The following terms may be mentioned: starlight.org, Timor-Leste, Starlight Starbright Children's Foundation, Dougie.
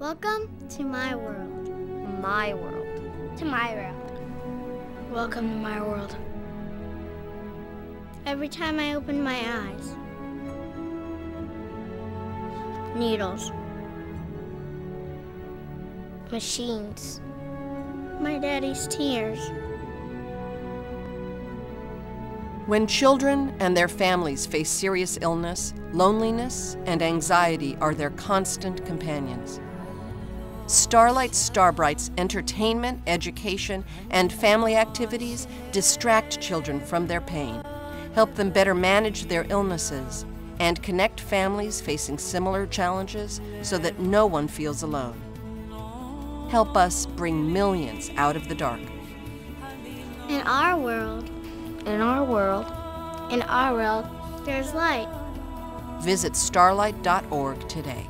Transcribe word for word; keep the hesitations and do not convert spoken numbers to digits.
Welcome to my world. My world. To my world. Welcome to my world. Every time I open my eyes, needles, machines, my daddy's tears. When children and their families face serious illness, loneliness and anxiety are their constant companions. Starlight Starbright's entertainment, education, and family activities distract children from their pain, help them better manage their illnesses, and connect families facing similar challenges so that no one feels alone. Help us bring millions out of the dark. In our world, in our world, in our world, there's light. Visit starlight dot org today.